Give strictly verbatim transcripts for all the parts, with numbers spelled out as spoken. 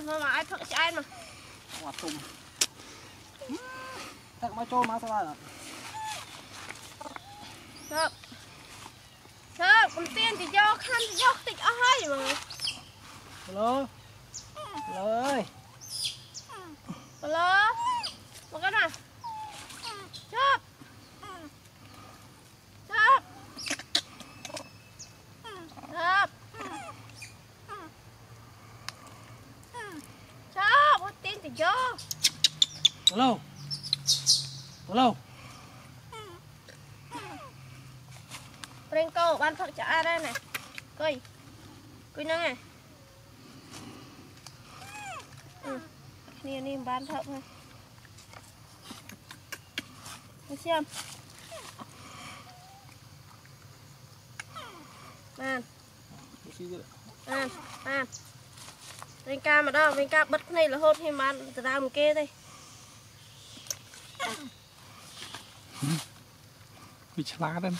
อนมาไอ้พักใจมาวัดตุ่มแท็กมาโจมาสบายอ่ะเลิกเลิกมันเตี้ยนติดยอกขั้นติดยอกติดอ้ายอยู่เลยมาเลยมาเลยมาเลยมากันนะชอบชอบชอบชอบมันเตี้ยนติดยอกมาเลยมาเลยเร่งโก้บ้านพักจะอาได้ไหนกุยกุยนั่งไงนี่นี่บ้านพักไงมาเชื่อมมามามาเร่งกามาดอกเร่งกาบัดนี่ละโหดให้มันจะได้มันเก้ได้วิชลาดัน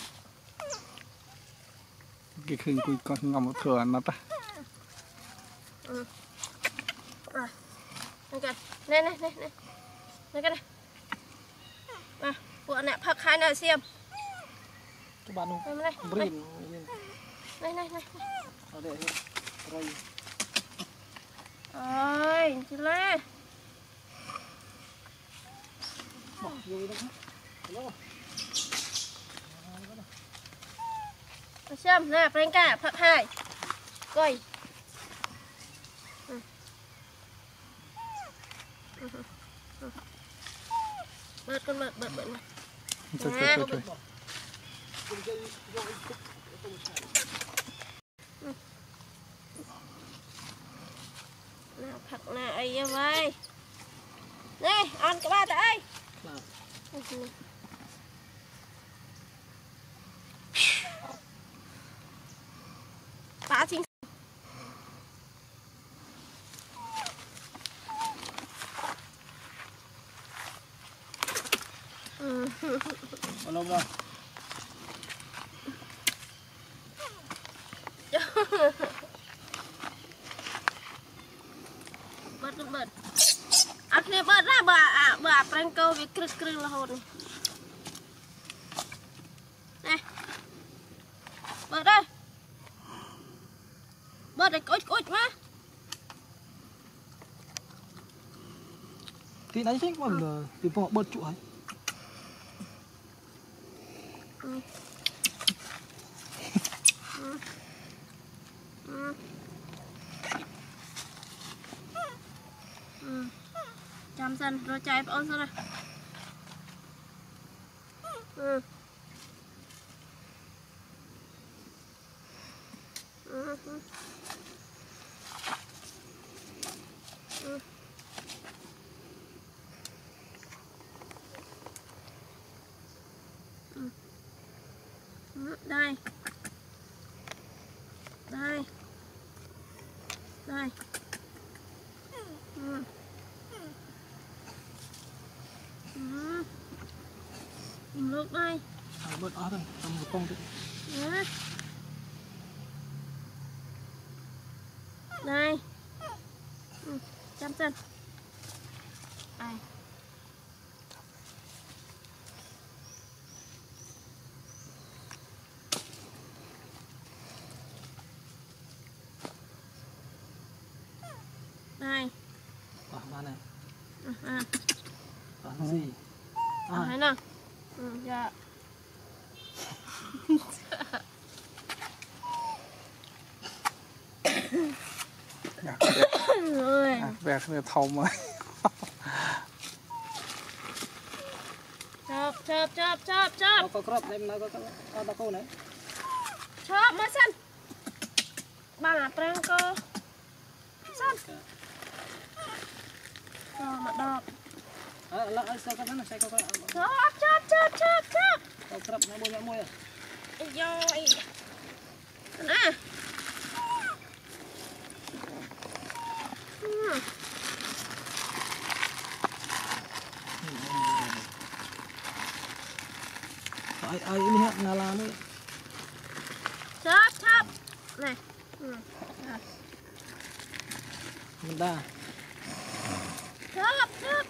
ก็คืนกูก็งอมเถื่อนนะปะนั่นกันนี่นี่นี่นี่กันนะมาพวกเนี่ยพักคายหน่อยเสียมจุบันนู้นบริ้นนี่นี่นี่เอาเด็กอะไรเอ้ยจิเล่บอกอยู่นะฮัลโหลเชื่อมหน้าเปล่งก้าพักให้ก้อยเบิดกันเบิดเบิดเบิดนะหน้าผักหน้าไอ้ยังไงนี่ออนกับบ้านแต่ไอ้ป้าจริงอืมเอาลงมาเบิดเบิดอันนี้เบิดได้บ่าบ่าแปลงเกาวิกรึกรึละหดนี่เบิดได้เบิดกุ๊ดกุ๊ดมาที่ไหนที่มันที่พอเบิดจุ๋ยจำสันรอใจไปเอาซะนะได้ได้ได้อืมอืมยิงลูกได้เอาเบิดอ้อเลยเอามือป้องดิได้จำเส้นไปอะไรนะอย่าอยากแบกเนื้อทอมไหมชอบชอบชอบชอบชอบก็ครบเลยมันก็ก็ตะโกนเลยชอบมาสั่นบางแปลงก็สั่นดอกมาดอกชอบชอบชอบชอบชอบเอาครับนะบุญยมวยไอ้ยอยนะไอ้ไอ้นี่ฮะนาลานี่ชอบชอบนี่มันได้ จับจับ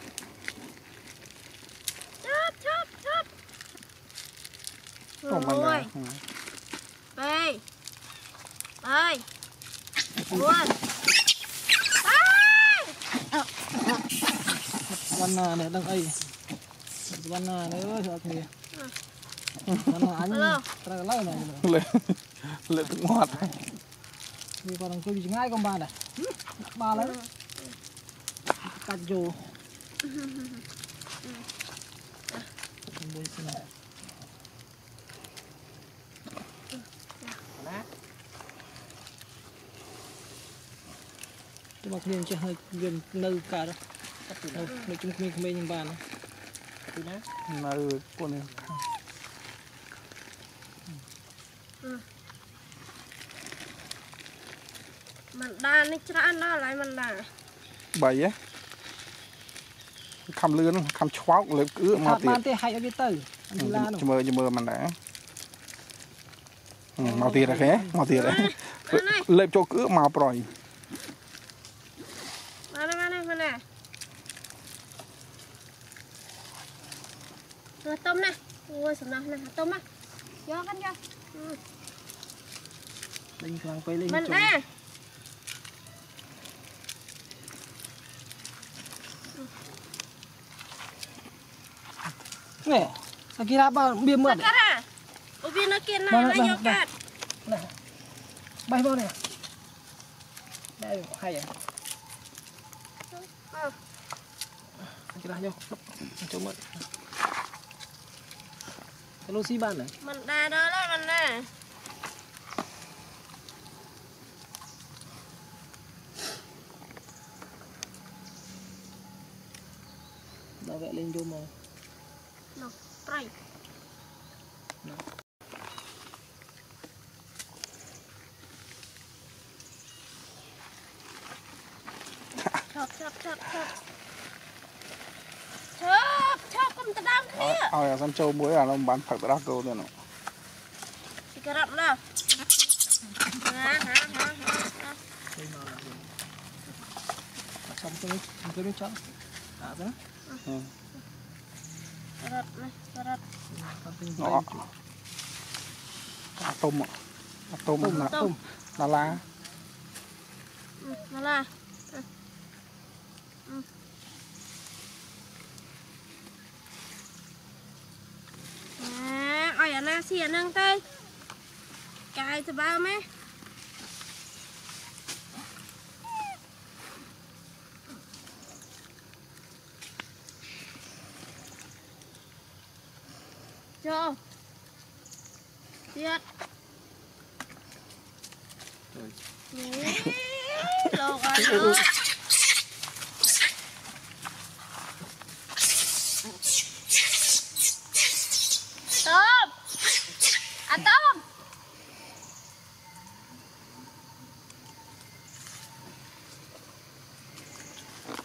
จับจับจับโอ้ยไปไปอ้วนไปวันหน้าเนี่ยต้องไอ้วันหน้าเนี่ยโอเควันหน้าอันนี้อะไรเล่าหน่อยเลยเลยถึงหมดมีคนต้องคุยง่ายกว่าบ้านอ่ะบ้านแล้วกัดอยู่บางทีมันจะให้เงินเนื้อการนะในจุดนี้เขาไม่ยังบ้านนะมาดูคนนี้มันด่าในจานน่าอะไรมันด่าใบเอ๊ะคำเลื่อนคำชวาวเลยเอื้อมาตีให้เอาไปเตยจมือจมือมันด่ามาตีอะไรมาตีอะไรเล็บโจกเอื้อมาปล่อยต้มนะโอ้ยสำนักนะต้มมะย่อกันย่อเล่นกลางไปเล่นมันแน่เนี่ยอากิระบ้าเบียร์เมื่อเนี่ยโอเบียร์นักเก็ตนะแล้วยกกัดใบบ้าเนี่ยได้ใครอ่ะอากิระยกจมดลูซี่บ้านไหนมันได้แล้วมันได้เราแวะเล่นดูมองน้องไตรน้องชอบชอบชอบชอบชอบชอบกุมตะดามนี่เอาอย่างสันโจมวยอะเราบ้านผักตะดามโตเนี่ยหนูสิกระดับแล้วฮะฮะฮะฮะชอบตัวนี้ตัวนี้ชอบอ่ะตัวนี้กระดับไหมกระดับอะต้มอ่ะอะต้มนะต้มนาลานาลาน่าเสียนั่งเต้ยกายจะเบาไหมโจเดือดโลกันเลยอันต่อ